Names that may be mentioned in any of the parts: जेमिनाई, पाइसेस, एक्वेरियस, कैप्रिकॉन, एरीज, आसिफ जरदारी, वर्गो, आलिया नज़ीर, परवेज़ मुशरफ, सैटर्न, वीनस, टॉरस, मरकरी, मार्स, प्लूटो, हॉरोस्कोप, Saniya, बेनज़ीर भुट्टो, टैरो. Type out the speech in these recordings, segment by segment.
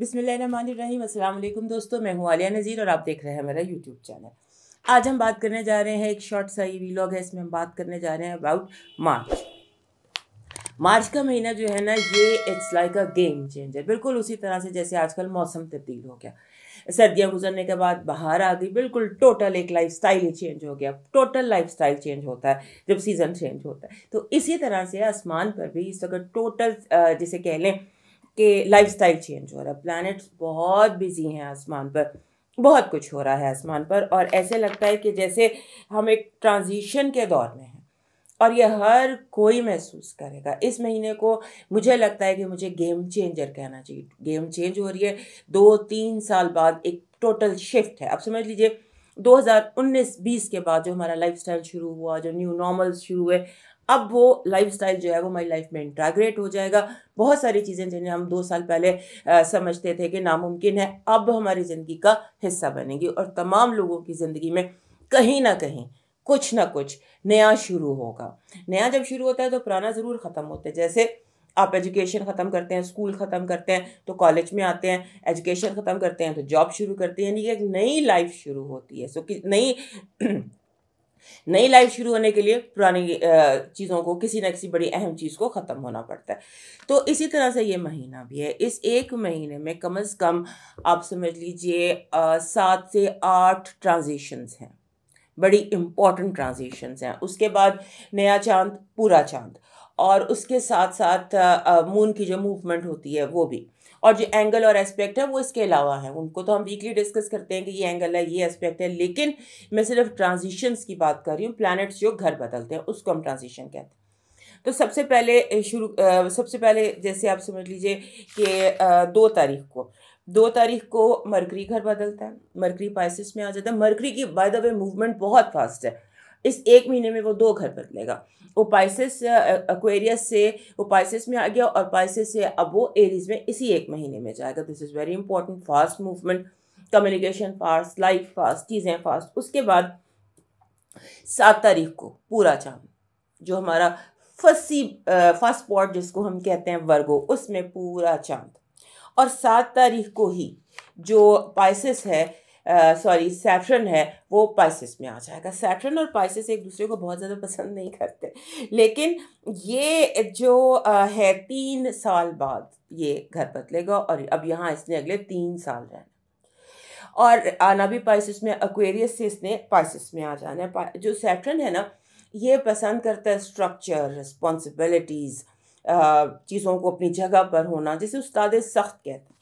बिस्मिल्लाहिर्रहमानिर्रहीम। अस्सलाम वालेकुम दोस्तों, मैं हूँ आलिया नज़ीर और आप देख रहे हैं मेरा यूट्यूब चैनल। आज हम बात करने जा रहे हैं, एक शॉर्ट सा ये व्लॉग है, इसमें हम बात करने जा रहे हैं अबाउट मार्च का महीना जो है ना, ये it's like a game changer. बिल्कुल उसी तरह से जैसे आजकल मौसम तब्दील हो गया, सर्दियां गुजरने के बाद बाहर आ गई, बिल्कुल टोटल एक लाइफस्टाइल ही चेंज हो गया। टोटल लाइफस्टाइल चेंज होता है जब सीज़न चेंज होता है, तो इसी तरह से आसमान पर भी इस वक्त टोटल जिसे कह लें कि लाइफस्टाइल चेंज हो रहा है। प्लैनेट्स बहुत बिजी हैं आसमान पर, बहुत कुछ हो रहा है आसमान पर, और ऐसे लगता है कि जैसे हम एक ट्रांजिशन के दौर में हैं और यह हर कोई महसूस करेगा। इस महीने को मुझे लगता है कि मुझे गेम चेंजर कहना चाहिए। गेम चेंज हो रही है, 2-3 साल बाद एक टोटल शिफ्ट है। आप समझ लीजिए 2019-20 के बाद जो हमारा लाइफस्टाइल शुरू हुआ, जो न्यू नॉर्मल शुरू हुए, अब वो लाइफस्टाइल जो है वो हमारी लाइफ में इंटीग्रेट हो जाएगा। बहुत सारी चीज़ें जिन्हें हम 2 साल पहले समझते थे कि नामुमकिन है, अब हमारी ज़िंदगी का हिस्सा बनेगी और तमाम लोगों की ज़िंदगी में कहीं ना कहीं कुछ ना कुछ नया शुरू होगा। नया जब शुरू होता है तो पुराना ज़रूर ख़त्म होता है। जैसे आप एजुकेशन ख़त्म करते हैं, स्कूल ख़त्म करते हैं तो कॉलेज में आते हैं, एजुकेशन ख़त्म करते हैं तो जॉब शुरू करते हैं, यानी कि एक नई लाइफ शुरू होती है। सो कि नई लाइफ शुरू होने के लिए पुरानी चीज़ों को, किसी ना किसी बड़ी अहम चीज़ को ख़त्म होना पड़ता है। तो इसी तरह से ये महीना भी है। इस एक महीने में कम से कम आप समझ लीजिए 7 से 8 ट्रांजिशंस हैं, बड़ी इम्पॉर्टेंट ट्रांजिशंस हैं। उसके बाद नया चांद, पूरा चांद, और उसके साथ साथ मून की जो मूवमेंट होती है वो भी, और जो एंगल और एस्पेक्ट है वो इसके अलावा है। उनको तो हम वीकली डिस्कस करते हैं कि ये एंगल है, ये एस्पेक्ट है, लेकिन मैं सिर्फ ट्रांजिशंस की बात कर रही हूँ। प्लैनेट्स जो घर बदलते हैं उसको हम ट्रांजिशन कहते हैं। तो सबसे पहले जैसे आप समझ लीजिए कि 2 तारीख को मरकरी घर बदलता है, मरकरी पाइसेस में आ जाता है। मरकरी की बाय द वे मूवमेंट बहुत फास्ट है, इस एक महीने में वो 2 घर बदलेगा। वो पाइसेस एक्वेरियस से वो पाइसेस में आ गया और पाइसेस से अब वो एरीज में इसी एक महीने में जाएगा। This is very important. Fast movement, communication fast, life fast, चीज़ें फास्ट। उसके बाद 7 तारीख को पूरा चांद, जो हमारा फर्स्ट स्पॉट जिसको हम कहते हैं वर्गो, उसमें पूरा चांद, और 7 तारीख को ही जो पाइसेस है, सॉरी सैटर्न है, वो पाइसेस में आ जाएगा। सैटर्न और पाइसेस एक दूसरे को बहुत ज़्यादा पसंद नहीं करते, लेकिन ये जो है 3 साल बाद ये घर बदलेगा और अब यहाँ इसने अगले 3 साल रहना, और आना भी पाइसेस में, एक्वेरियस से इसने पाइसेस में आ जाना है। जो सैटर्न है ना, ये पसंद करता है स्ट्रक्चर, रिस्पॉन्सिबिलिटीज़, चीज़ों को अपनी जगह पर होना, जैसे उस्ताद सख्त कहते हैं।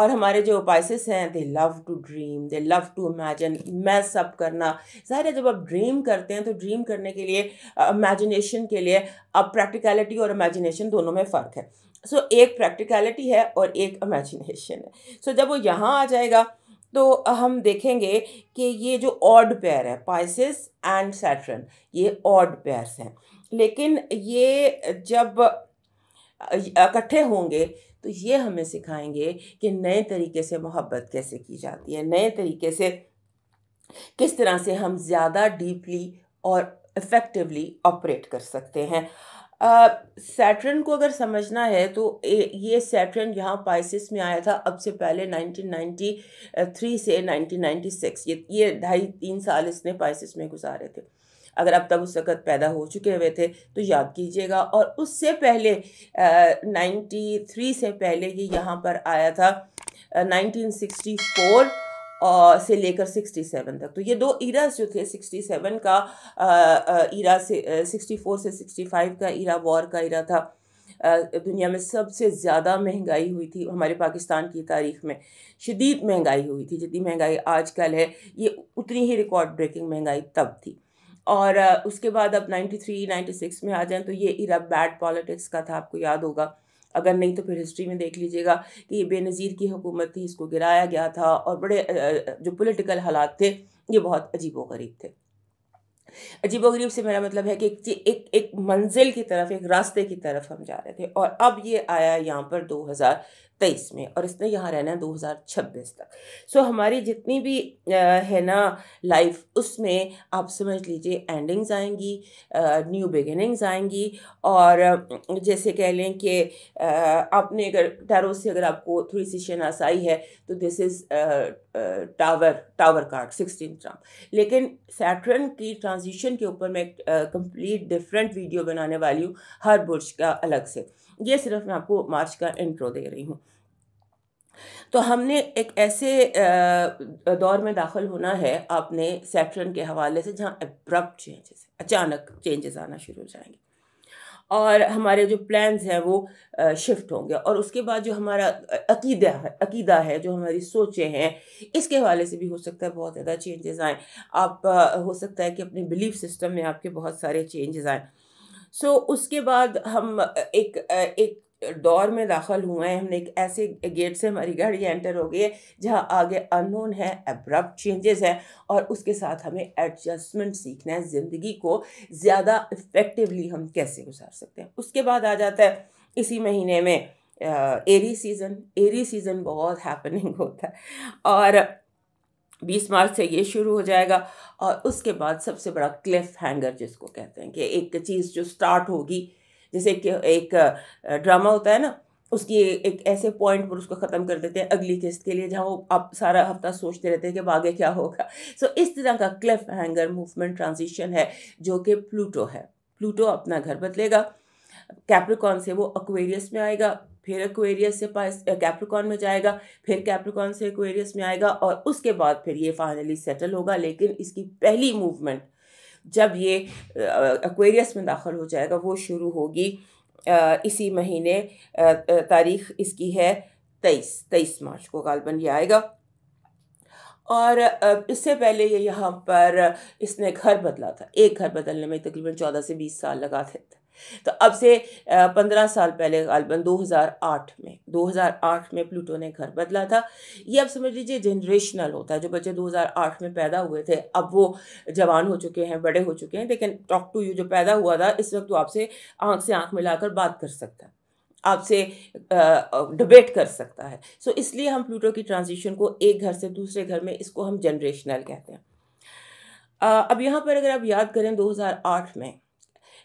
और हमारे जो पाइसेस हैं, they love to dream, they love to imagine, mess up करना। ज़ाहिर है जब आप ड्रीम करते हैं तो ड्रीम करने के लिए, इमेजिनेशन के लिए, अब प्रैक्टिकलिटी और इमेजिनेशन दोनों में फ़र्क है। सो एक प्रैक्टिकलिटी है और एक इमेजिनेशन है। सो जब वो यहाँ आ जाएगा तो हम देखेंगे कि ये जो ऑड पेयर है, पाइसेस एंड सैटर्न, ये ऑड पेयर्स हैं, लेकिन ये जब इकट्ठे होंगे तो ये हमें सिखाएंगे कि नए तरीके से मोहब्बत कैसे की जाती है, नए तरीके से किस तरह से हम ज़्यादा डीपली और इफ़ेक्टिवली ऑपरेट कर सकते हैं। सैटर्न को अगर समझना है तो ये सैटर्न यहाँ पाइसेस में आया था अब से पहले 1993 से 1996, ये 2.5-3 साल इसने पाइसेस में गुजारे थे। अगर आप तब उस वक़्त पैदा हो चुके हुए थे तो याद कीजिएगा, और उससे पहले 93 से पहले ये यहाँ पर आया था 1964 से लेकर 67 तक। तो ये 2 इरास जो थे, 67 का इरा से 64 से 65 का इरा, वॉर का इरा था। दुनिया में सबसे ज़्यादा महंगाई हुई थी हमारे पाकिस्तान की तारीख में, शदीद महंगाई हुई थी, जितनी महंगाई आजकल है ये उतनी ही रिकॉर्ड ब्रेकिंग महंगाई तब थी। और उसके बाद अब 93-96 में आ जाएँ तो ये इरा बैड पॉलिटिक्स का था, आपको याद होगा, अगर नहीं तो फिर हिस्ट्री में देख लीजिएगा कि बेनज़ीर की हुकूमत थी, इसको गिराया गया था, और बड़े जो पॉलिटिकल हालात थे ये बहुत अजीबोगरीब थे। अजीबोगरीब से मेरा मतलब है कि एक मंजिल की तरफ, एक रास्ते की तरफ हम जा रहे थे, और अब ये आया यहाँ पर 2000 2023 में और इसने यहाँ रहना 2026 तक। सो हमारी जितनी भी है ना लाइफ, उसमें आप समझ लीजिए एंडिंग्स आएंगी, न्यू बिगिनिंग्स आएंगी। और जैसे कह लें कि आपने अगर टैरो से अगर आपको थोड़ी सी शनास आई है तो this is tower card 16th trump. लेकिन सैटर्न की ट्रांजिशन के ऊपर मैं कंप्लीट डिफरेंट वीडियो बनाने वाली हूँ, हर बुर्ज का अलग से। ये सिर्फ मैं आपको मार्च का इंट्रो दे रही हूँ। तो हमने एक ऐसे दौर में दाखिल होना है आपने सैटर्न के हवाले से जहाँ एब्रप्ट चेंजेस, अचानक चेंजेस आना शुरू हो जाएंगे और हमारे जो प्लान्स हैं वो शिफ्ट होंगे। और उसके बाद जो हमारा अकीदा है, जो हमारी सोचें हैं, इसके हवाले से भी हो सकता है बहुत ज़्यादा चेंजेस आएँ। आप हो सकता है कि अपने बिलीफ सिस्टम में आपके बहुत सारे चेंजेस आएँ। सो उसके बाद हम एक दौर में दाखिल हुए हैं। हमने एक ऐसे गेट से हमारी गाड़ी एंटर हो गई है जहाँ आगे अननोन है, एब्रप्ट चेंजेस हैं और उसके साथ हमें एडजस्टमेंट सीखना है। ज़िंदगी को ज़्यादा इफ़ेक्टिवली हम कैसे गुजार सकते हैं। उसके बाद आ जाता है इसी महीने में एरी सीज़न। एरी सीज़न बहुत हैपनिंग होता है और 20 मार्च से ये शुरू हो जाएगा। और उसके बाद सबसे बड़ा क्लिफ हैंगर जिसको कहते हैं कि एक चीज़ जो स्टार्ट होगी, जैसे कि एक ड्रामा होता है ना, उसकी एक ऐसे पॉइंट पर उसको ख़त्म कर देते हैं अगली किस्त के लिए, जहाँ वो आप सारा हफ्ता सोचते रहते हैं कि आगे क्या होगा। सो इस तरह का क्लिफ हैंगर मूवमेंट ट्रांजिशन है जो कि प्लूटो है। प्लूटो अपना घर बदलेगा, कैप्रिकॉन से वो एक्वेरियस में आएगा, फिर एक्वेरियस से कैप्रिकॉन में जाएगा, फिर कैप्रिकॉन से एक्वेरियस में आएगा और उसके बाद फिर ये फाइनली सेटल होगा। लेकिन इसकी पहली मूवमेंट जब ये एक्वेरियस में दाखिल हो जाएगा वो शुरू होगी इसी महीने, तारीख इसकी है 23 मार्च को गालबन ये आएगा। और इससे पहले ये यहाँ पर इसने घर बदला था। एक घर बदलने में तकरीबन 14 से 20 साल लगा थे। तो अब से 15 साल पहले गालबन 2008 में प्लूटो ने घर बदला था। ये अब समझ लीजिए जनरेशनल होता है। जो बच्चे 2008 में पैदा हुए थे अब वो जवान हो चुके हैं, बड़े हो चुके हैं। लेकिन टॉक टू यू जो पैदा हुआ था इस वक्त वो आपसे आँख से आँख मिलाकर बात कर सकता है, आपसे डिबेट कर सकता है। सो इसलिए हम प्लूटो की ट्रांजिशन को एक घर से दूसरे घर में, इसको हम जनरेशनल कहते हैं। अब यहाँ पर अगर आप याद करें 2008 में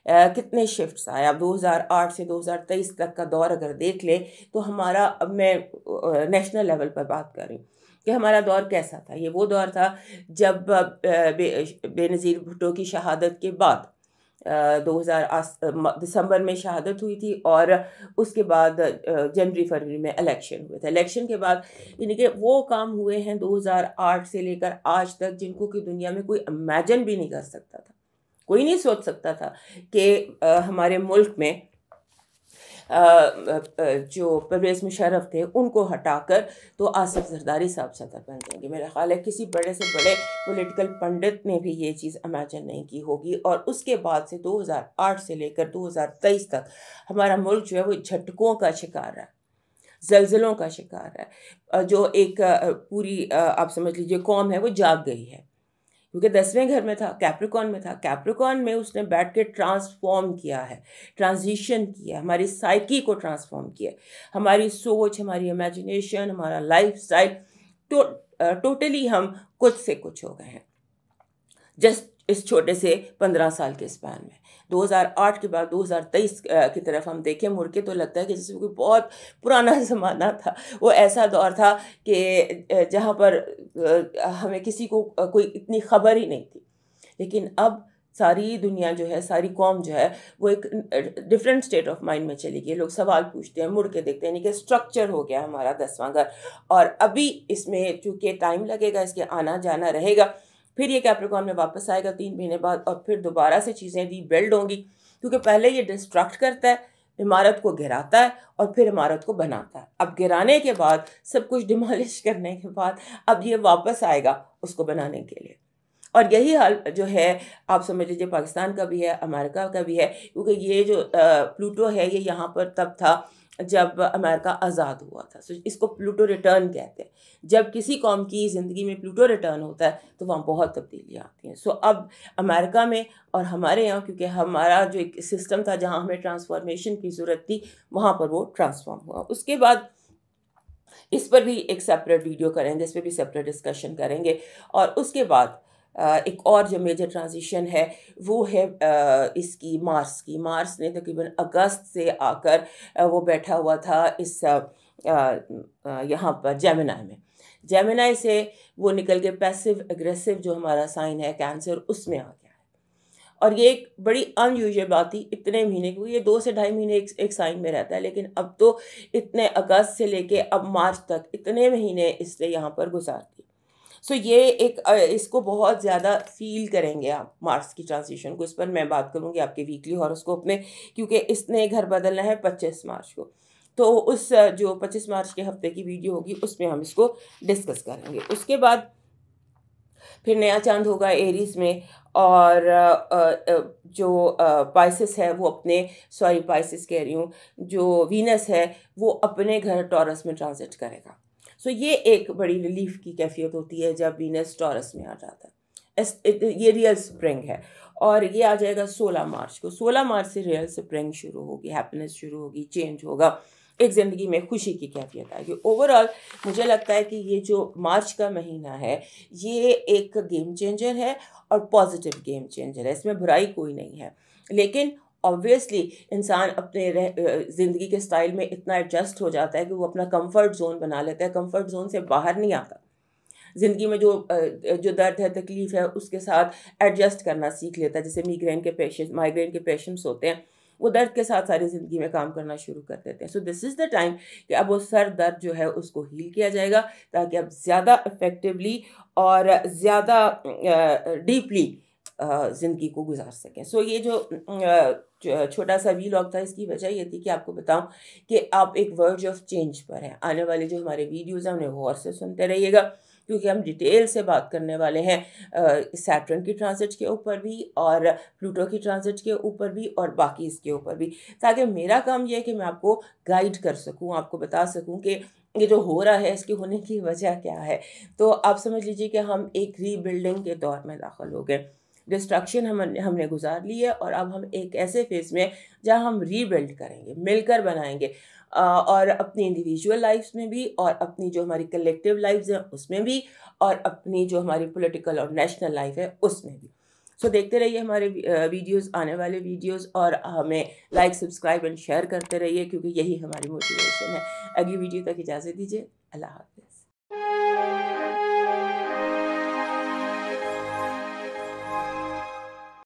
कितने शिफ्ट्स आए। आप 2008 से 2023 तक का दौर अगर देख लें तो हमारा, अब मैं नेशनल लेवल पर बात कर रही हूँ कि हमारा दौर कैसा था। ये वो दौर था जब बेनज़ीर भुट्टो की शहादत के बाद 2008 दिसंबर में शहादत हुई थी और उसके बाद जनवरी फरवरी में इलेक्शन हुए थे। इलेक्शन के बाद यानी कि वो काम हुए हैं 2008 से लेकर आज तक जिनको कि दुनिया में कोई इमेजिन भी नहीं कर सकता था, कोई नहीं सोच सकता था कि हमारे मुल्क में जो परवेज़ मुशरफ थे उनको हटाकर तो आसिफ जरदारी साहब सदर बन जाएंगे। मेरा ख़्याल है किसी बड़े से बड़े पॉलिटिकल पंडित ने भी ये चीज़ इमेजिन नहीं की होगी। और उसके बाद से 2008 से लेकर 2023 तक हमारा मुल्क जो है वो झटकों का शिकार है, ज़लज़लों का शिकार है। जो एक पूरी आप समझ लीजिए कौम है वो जाग गई है, क्योंकि 10वें घर में था, कैप्रिकॉन में था। कैप्रिकॉन में उसने बैठ के ट्रांसफॉर्म किया है, ट्रांजिशन किया, हमारी साइकी को ट्रांसफॉर्म किया, हमारी सोच, हमारी इमेजिनेशन, हमारा लाइफस्टाइल टोटली हम कुछ से कुछ हो गए हैं जस्ट इस छोटे से 15 साल के स्पैन में। 2008 के बाद 2023 की तरफ हम देखें मुड़ के तो लगता है कि जैसे कोई बहुत पुराना ज़माना था। वो ऐसा दौर था कि जहाँ पर हमें किसी को कोई इतनी खबर ही नहीं थी। लेकिन अब सारी दुनिया जो है, सारी कौम जो है वो एक डिफरेंट स्टेट ऑफ माइंड में चली गई। लोग सवाल पूछते हैं, मुड़ के देखते हैं, यानी कि स्ट्रक्चर हो गया हमारा 10वां घर। और अभी इसमें चूँकि टाइम लगेगा, इसके आना जाना रहेगा, फिर ये कैप्रिकॉन में वापस आएगा 3 महीने बाद और फिर दोबारा से चीज़ें रीबिल्ड होंगी। क्योंकि पहले ये डिस्ट्रक्ट करता है, इमारत को गिराता है और फिर इमारत को बनाता है। अब गिराने के बाद, सब कुछ डिमोलिश करने के बाद, अब ये वापस आएगा उसको बनाने के लिए। और यही हाल जो है आप समझ लीजिए पाकिस्तान का भी है, अमेरिका का भी है। क्योंकि ये जो प्लूटो है ये यहाँ पर तब था जब अमेरिका आज़ाद हुआ था। सो इसको प्लूटो रिटर्न कहते हैं। जब किसी कौम की ज़िंदगी में प्लूटो रिटर्न होता है तो वहाँ बहुत तब्दीलियाँ आती हैं। सो अब अमेरिका में और हमारे यहाँ, क्योंकि हमारा जो एक सिस्टम था जहाँ हमें ट्रांसफॉर्मेशन की ज़रूरत थी, वहाँ पर वो ट्रांसफॉर्म हुआ। उसके बाद इस पर भी एक सेपरेट वीडियो करेंगे, इस पर भी सेपरेट डिस्कशन करेंगे। और उसके बाद एक और जो मेजर ट्रांजिशन है वो है इसकी मार्स की। मार्स ने तकरीबन अगस्त से आकर वो बैठा हुआ था इस यहाँ पर जेमिनाई में। जेमिनाई से वो निकल के पैसिव एग्रेसिव जो हमारा साइन है कैंसर, उसमें आ गया है। और ये एक बड़ी अनयूजुअल बात थी इतने महीने, क्योंकि ये 2 से ढाई महीने एक साइन में रहता है, लेकिन अब तो इतने अगस्त से लेके अब मार्च तक इतने महीने इसने यहाँ पर गुजार दिए। सो ये एक इसको बहुत ज़्यादा फील करेंगे आप, मार्स की ट्रांजिशन को। इस पर मैं बात करूँगी आपके वीकली हॉरोस्कोप में, क्योंकि इसने घर बदलना है 25 मार्च को। तो उस जो 25 मार्च के हफ्ते की वीडियो होगी उसमें हम इसको डिस्कस करेंगे। उसके बाद फिर नया चांद होगा एरीज में, और जो पाइसेस है वो अपने पाइसेस कह रही हूँ, जो वीनस है वो अपने घर टॉरस में ट्रांजिट करेगा। सो ये एक बड़ी रिलीफ की कैफियत होती है जब वीनस टॉरस में आ जाता है। ये रियल स्प्रिंग है और ये आ जाएगा 16 मार्च को। 16 मार्च से रियल स्प्रिंग शुरू होगी, हैप्पीनेस शुरू होगी, चेंज होगा, एक ज़िंदगी में खुशी की कैफियत आएगी। ओवरऑल मुझे लगता है कि ये जो मार्च का महीना है ये एक गेम चेंजर है और पॉजिटिव गेम चेंजर है, इसमें बुराई कोई नहीं है। लेकिन ऑब्वियसली इंसान अपने ज़िंदगी के स्टाइल में इतना एडजस्ट हो जाता है कि वो अपना कंफर्ट जोन बना लेता है, कंफर्ट जोन से बाहर नहीं आता। ज़िंदगी में जो दर्द है, तकलीफ़ है, उसके साथ एडजस्ट करना सीख लेता है। जैसे माइग्रेन के पेशेंट्स होते हैं, वो दर्द के साथ सारी ज़िंदगी में काम करना शुरू कर देते हैं। So this is the time कि अब वो सर दर्द जो है उसको हील किया जाएगा, ताकि अब ज़्यादा इफेक्टिवली और ज़्यादा डीपली ज़िंदगी को गुजार सकें। सो ये जो छोटा सा वीलॉग था, इसकी वजह ये थी कि आपको बताऊं कि आप एक वर्ज ऑफ चेंज पर हैं। आने वाले जो हमारे वीडियोज़ हैं उन्हें गौर से सुनते रहिएगा, क्योंकि हम डिटेल से बात करने वाले हैं सैटर्न की ट्रांजिट के ऊपर भी, और प्लूटो की ट्रांजिट के ऊपर भी, और बाकी इसके ऊपर भी, ताकि मेरा काम यह है कि मैं आपको गाइड कर सकूं, आपको बता सकूं कि ये जो हो रहा है इसके होने की वजह क्या है। तो आप समझ लीजिए कि हम एक रीबिल्डिंग के दौर में दाखिल हो गए। डिस्ट्रक्शन हमने गुजार ली है और अब हम एक ऐसे फेज़ में जहाँ हम रीबिल्ड करेंगे, मिलकर बनाएंगे, और अपनी इंडिविजुअल लाइफ्स में भी, और अपनी जो हमारी कलेक्टिव लाइफ्स हैं उसमें भी, और अपनी जो हमारी पॉलिटिकल और नेशनल लाइफ है उसमें भी। सो देखते रहिए हमारे वीडियोस, आने वाले वीडियोस, और हमें लाइक, सब्सक्राइब एंड शेयर करते रहिए, क्योंकि यही हमारी मोटिवेशन है। अगली वीडियो तक इजाज़त दीजिए। अल्लाह हाफ़िज़।